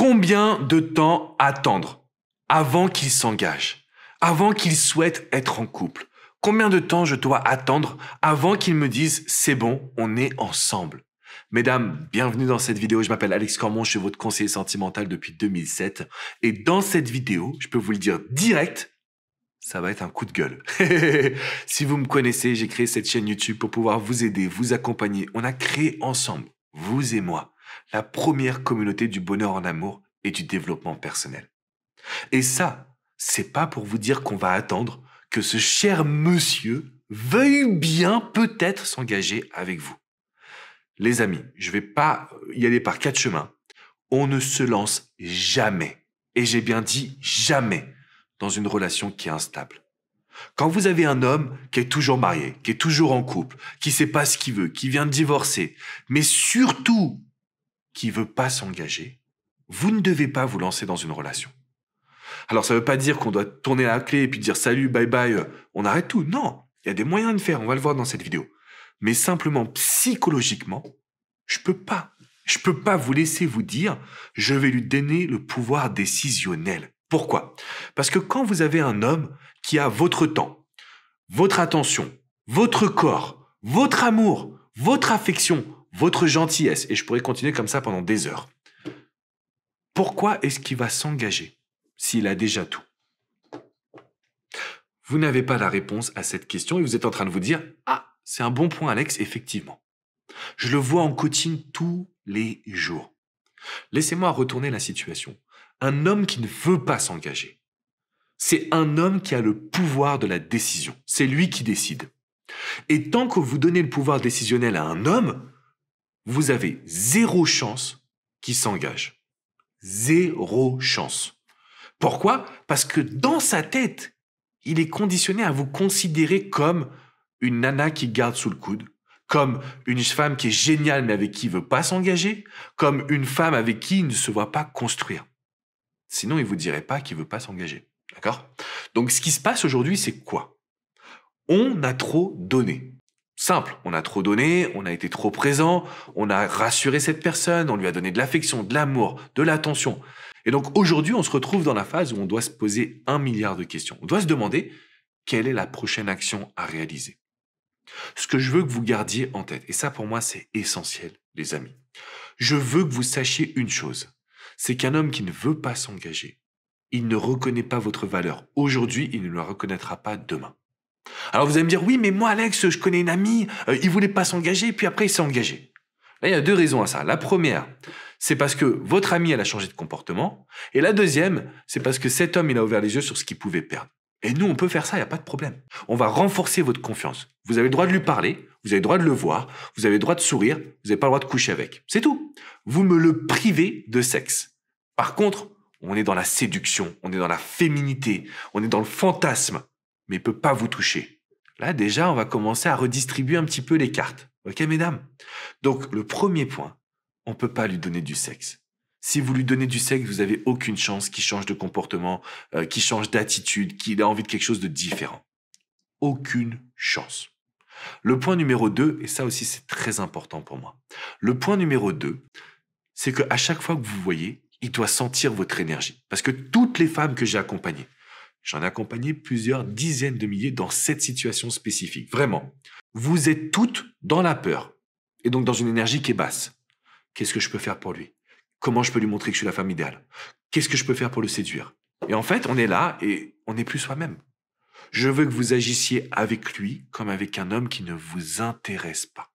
Combien de temps attendre avant qu'il s'engage, avant qu'il souhaite être en couple? Combien de temps je dois attendre avant qu'il me dise « c'est bon, on est ensemble ». Mesdames, bienvenue dans cette vidéo. Je m'appelle Alex Cormont, je suis votre conseiller sentimental depuis 2007. Et dans cette vidéo, je peux vous le dire direct, ça va être un coup de gueule. Si vous me connaissez, j'ai créé cette chaîne YouTube pour pouvoir vous aider, vous accompagner. On a créé ensemble, vous et moi, la première communauté du bonheur en amour et du développement personnel. Et ça, c'est pas pour vous dire qu'on va attendre que ce cher monsieur veuille bien peut-être s'engager avec vous. Les amis, je ne vais pas y aller par quatre chemins. On ne se lance jamais, et j'ai bien dit jamais, dans une relation qui est instable. Quand vous avez un homme qui est toujours marié, qui est toujours en couple, qui ne sait pas ce qu'il veut, qui vient de divorcer, mais surtout qui ne veut pas s'engager, vous ne devez pas vous lancer dans une relation. Alors, ça ne veut pas dire qu'on doit tourner la clé et puis dire « salut, bye bye, on arrête tout ». Non, il y a des moyens de faire, on va le voir dans cette vidéo. Mais simplement, psychologiquement, je peux pas vous laisser vous dire « je vais lui donner le pouvoir décisionnel ». Pourquoi? Parce que quand vous avez un homme qui a votre temps, votre attention, votre corps, votre amour, votre affection, votre gentillesse, et je pourrais continuer comme ça pendant des heures, pourquoi est-ce qu'il va s'engager s'il a déjà tout? Vous n'avez pas la réponse à cette question et vous êtes en train de vous dire « Ah, c'est un bon point Alex, effectivement. Je le vois en coaching tous les jours. » Laissez-moi retourner la situation. Un homme qui ne veut pas s'engager, c'est un homme qui a le pouvoir de la décision. C'est lui qui décide. Et tant que vous donnez le pouvoir décisionnel à un homme, vous avez zéro chance qu'il s'engage. Zéro chance. Pourquoi? Parce que dans sa tête, il est conditionné à vous considérer comme une nana qui garde sous le coude, comme une femme qui est géniale mais avec qui il ne veut pas s'engager, comme une femme avec qui il ne se voit pas construire. Sinon, il ne vous dirait pas qu'il ne veut pas s'engager. D'accord? Donc, ce qui se passe aujourd'hui, c'est quoi? On a trop donné. Simple, on a trop donné, on a été trop présent, on a rassuré cette personne, on lui a donné de l'affection, de l'amour, de l'attention. Et donc aujourd'hui, on se retrouve dans la phase où on doit se poser 1 milliard de questions. On doit se demander quelle est la prochaine action à réaliser. Ce que je veux que vous gardiez en tête, et ça pour moi c'est essentiel les amis, je veux que vous sachiez une chose, c'est qu'un homme qui ne veut pas s'engager, il ne reconnaît pas votre valeur. Aujourd'hui, il ne la reconnaîtra pas demain. Alors vous allez me dire, oui mais moi Alex, je connais une amie, il ne voulait pas s'engager, puis après il s'est engagé. Là, il y a 2 raisons à ça. La première, c'est parce que votre amie, elle a changé de comportement. Et la deuxième, c'est parce que cet homme, il a ouvert les yeux sur ce qu'il pouvait perdre. Et nous, on peut faire ça, il n'y a pas de problème. On va renforcer votre confiance. Vous avez le droit de lui parler, vous avez le droit de le voir, vous avez le droit de sourire, vous n'avez pas le droit de coucher avec. C'est tout. Vous me le privez de sexe. Par contre, on est dans la séduction, on est dans la féminité, on est dans le fantasme, mais il ne peut pas vous toucher. Là, déjà, on va commencer à redistribuer un petit peu les cartes. Ok, mesdames? Donc, le premier point, on ne peut pas lui donner du sexe. Si vous lui donnez du sexe, vous n'avez aucune chance qu'il change de comportement, qu'il change d'attitude, qu'il a envie de quelque chose de différent. Aucune chance. Le point numéro 2, et ça aussi c'est très important pour moi, le point numéro 2, c'est qu'à chaque fois que vous voyez, il doit sentir votre énergie. Parce que toutes les femmes que j'ai accompagnées, j'en ai accompagné plusieurs dizaines de milliers dans cette situation spécifique. Vraiment, vous êtes toutes dans la peur et donc dans une énergie qui est basse. Qu'est-ce que je peux faire pour lui? Comment je peux lui montrer que je suis la femme idéale? Qu'est-ce que je peux faire pour le séduire? Et en fait, on est là et on n'est plus soi-même. Je veux que vous agissiez avec lui comme avec un homme qui ne vous intéresse pas.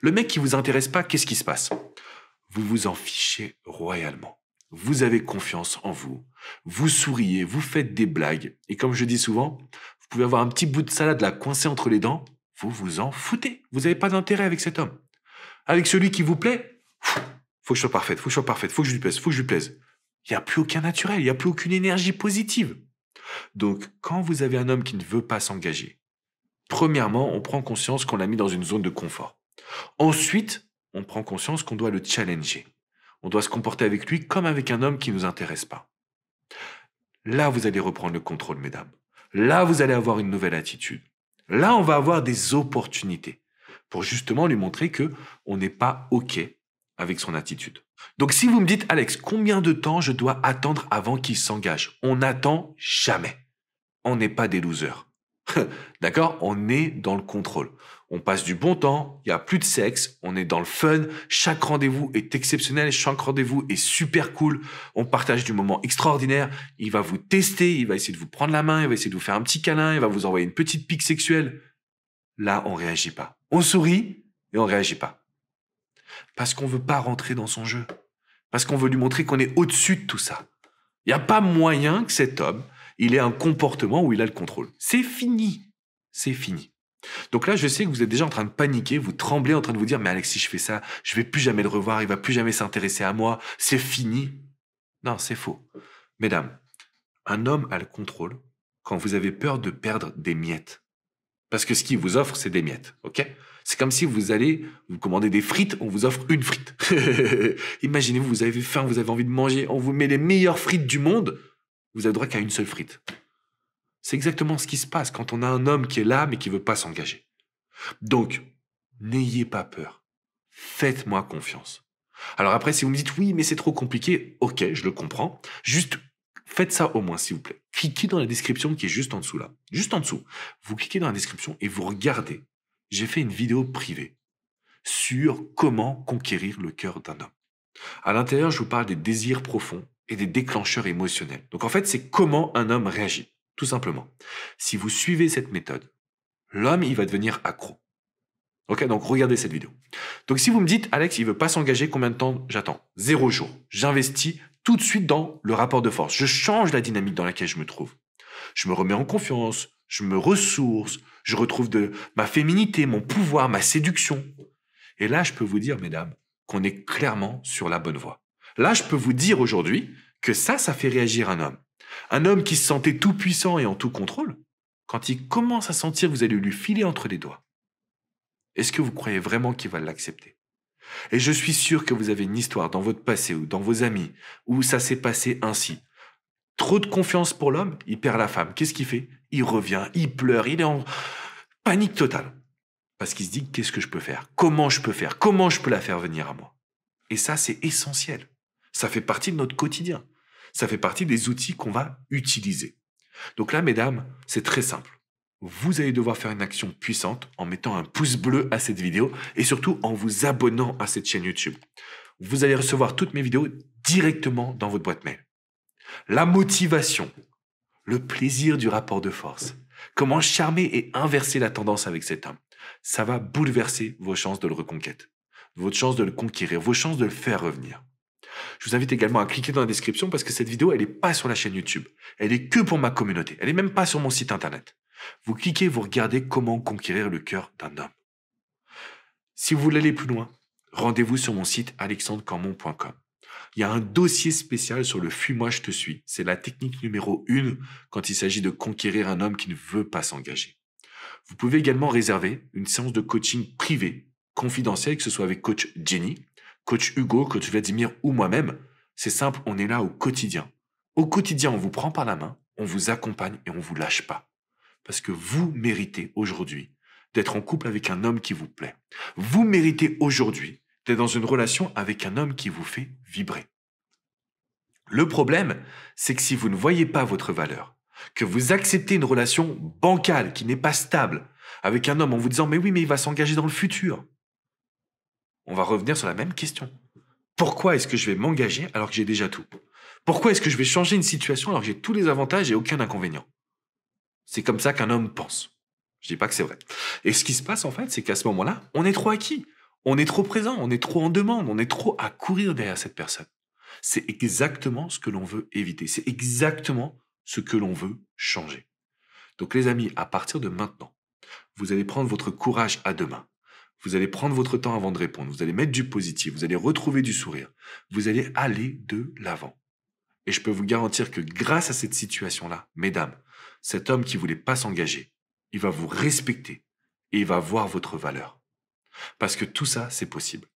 Le mec qui ne vous intéresse pas, qu'est-ce qui se passe? Vous vous en fichez royalement. Vous avez confiance en vous. Vous souriez, vous faites des blagues. Et comme je dis souvent, vous pouvez avoir un petit bout de salade là coincé entre les dents. Vous vous en foutez. Vous n'avez pas d'intérêt avec cet homme. Avec celui qui vous plaît, faut que je sois parfaite, faut que je sois parfaite, faut que je lui plaise, faut que je lui plaise. Il n'y a plus aucun naturel, il n'y a plus aucune énergie positive. Donc, quand vous avez un homme qui ne veut pas s'engager, premièrement, on prend conscience qu'on l'a mis dans une zone de confort. Ensuite, on prend conscience qu'on doit le challenger. On doit se comporter avec lui comme avec un homme qui ne nous intéresse pas. Là, vous allez reprendre le contrôle, mesdames. Là, vous allez avoir une nouvelle attitude. Là, on va avoir des opportunités pour justement lui montrer qu'on n'est pas OK avec son attitude. Donc, si vous me dites, Alex, combien de temps je dois attendre avant qu'il s'engage? On n'attend jamais. On n'est pas des losers. D'accord? On est dans le contrôle. On passe du bon temps, il n'y a plus de sexe, on est dans le fun, chaque rendez-vous est exceptionnel, chaque rendez-vous est super cool, on partage du moment extraordinaire, il va vous tester, il va essayer de vous prendre la main, il va essayer de vous faire un petit câlin, il va vous envoyer une petite pique sexuelle. Là, on ne réagit pas. On sourit et on ne réagit pas. Parce qu'on ne veut pas rentrer dans son jeu. Parce qu'on veut lui montrer qu'on est au-dessus de tout ça. Il n'y a pas moyen que cet homme, il ait un comportement où il a le contrôle. C'est fini. C'est fini. Donc là, je sais que vous êtes déjà en train de paniquer, vous tremblez, en train de vous dire « Mais Alex, si je fais ça, je ne vais plus jamais le revoir, il ne va plus jamais s'intéresser à moi, c'est fini. » Non, c'est faux. Mesdames, un homme a le contrôle quand vous avez peur de perdre des miettes. Parce que ce qu'il vous offre, c'est des miettes. Okay? C'est comme si vous allez vous commander des frites, on vous offre une frite. Imaginez-vous, vous avez faim, vous avez envie de manger, on vous met les meilleures frites du monde, vous n'avez droit qu'à une seule frite. C'est exactement ce qui se passe quand on a un homme qui est là, mais qui ne veut pas s'engager. Donc, n'ayez pas peur. Faites-moi confiance. Alors après, si vous me dites, oui, mais c'est trop compliqué, ok, je le comprends. Juste, faites ça au moins, s'il vous plaît. Cliquez dans la description qui est juste en dessous là. Juste en dessous. Vous cliquez dans la description et vous regardez. J'ai fait une vidéo privée sur comment conquérir le cœur d'un homme. À l'intérieur, je vous parle des désirs profonds et des déclencheurs émotionnels. Donc en fait, c'est comment un homme réagit. Tout simplement. Si vous suivez cette méthode, l'homme, il va devenir accro. Ok, donc regardez cette vidéo. Donc si vous me dites, Alex, il ne veut pas s'engager, combien de temps j'attends? 0 jour. J'investis tout de suite dans le rapport de force. Je change la dynamique dans laquelle je me trouve. Je me remets en confiance, je me ressource, je retrouve de ma féminité, mon pouvoir, ma séduction. Et là, je peux vous dire, mesdames, qu'on est clairement sur la bonne voie. Là, je peux vous dire aujourd'hui que ça fait réagir un homme. Un homme qui se sentait tout puissant et en tout contrôle, quand il commence à sentir que vous allez lui filer entre les doigts, est-ce que vous croyez vraiment qu'il va l'accepter? Et je suis sûr que vous avez une histoire dans votre passé ou dans vos amis où ça s'est passé ainsi. Trop de confiance pour l'homme, il perd la femme. Qu'est-ce qu'il fait? Il revient, il pleure, il est en panique totale. Parce qu'il se dit, qu'est-ce que je peux faire? Comment je peux faire? Comment je peux la faire venir à moi? Et ça, c'est essentiel. Ça fait partie de notre quotidien. Ça fait partie des outils qu'on va utiliser. Donc là, mesdames, c'est très simple. Vous allez devoir faire une action puissante en mettant un pouce bleu à cette vidéo et surtout en vous abonnant à cette chaîne YouTube. Vous allez recevoir toutes mes vidéos directement dans votre boîte mail. La motivation, le plaisir du rapport de force, comment charmer et inverser la tendance avec cet homme, ça va bouleverser vos chances de le reconquête, votre chance de le conquérir, vos chances de le faire revenir. Je vous invite également à cliquer dans la description parce que cette vidéo, elle n'est pas sur la chaîne YouTube. Elle est que pour ma communauté. Elle n'est même pas sur mon site internet. Vous cliquez, vous regardez comment conquérir le cœur d'un homme. Si vous voulez aller plus loin, rendez-vous sur mon site alexandrecormont.com. Il y a un dossier spécial sur le « Fuis-moi, je te suis ». C'est la technique numéro 1 quand il s'agit de conquérir un homme qui ne veut pas s'engager. Vous pouvez également réserver une séance de coaching privée, confidentielle, que ce soit avec Coach Jenny, Coach Hugo, Coach Vladimir ou moi-même, c'est simple, on est là au quotidien. Au quotidien, on vous prend par la main, on vous accompagne et on ne vous lâche pas. Parce que vous méritez aujourd'hui d'être en couple avec un homme qui vous plaît. Vous méritez aujourd'hui d'être dans une relation avec un homme qui vous fait vibrer. Le problème, c'est que si vous ne voyez pas votre valeur, que vous acceptez une relation bancale qui n'est pas stable avec un homme en vous disant « mais oui, mais il va s'engager dans le futur », on va revenir sur la même question. Pourquoi est-ce que je vais m'engager alors que j'ai déjà tout? Pourquoi est-ce que je vais changer une situation alors que j'ai tous les avantages et aucun inconvénient? C'est comme ça qu'un homme pense. Je dis pas que c'est vrai. Et ce qui se passe en fait, c'est qu'à ce moment-là, on est trop acquis. On est trop présent, on est trop en demande, on est trop à courir derrière cette personne. C'est exactement ce que l'on veut éviter. C'est exactement ce que l'on veut changer. Donc les amis, à partir de maintenant, vous allez prendre votre courage à deux mains. Vous allez prendre votre temps avant de répondre. Vous allez mettre du positif. Vous allez retrouver du sourire. Vous allez aller de l'avant. Et je peux vous garantir que grâce à cette situation-là, mesdames, cet homme qui ne voulait pas s'engager, il va vous respecter et il va voir votre valeur. Parce que tout ça, c'est possible.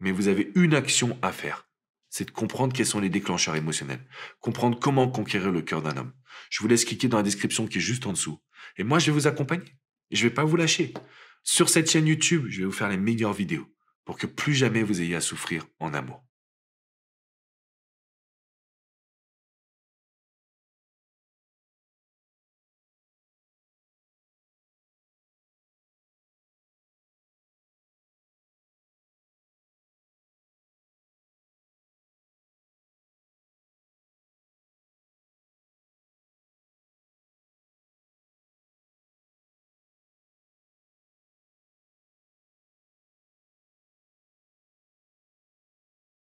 Mais vous avez une action à faire. C'est de comprendre quels sont les déclencheurs émotionnels. Comprendre comment conquérir le cœur d'un homme. Je vous laisse cliquer dans la description qui est juste en dessous. Et moi, je vais vous accompagner. Et je ne vais pas vous lâcher. Sur cette chaîne YouTube, je vais vous faire les meilleures vidéos. pour que plus jamais vous ayez à souffrir en amour.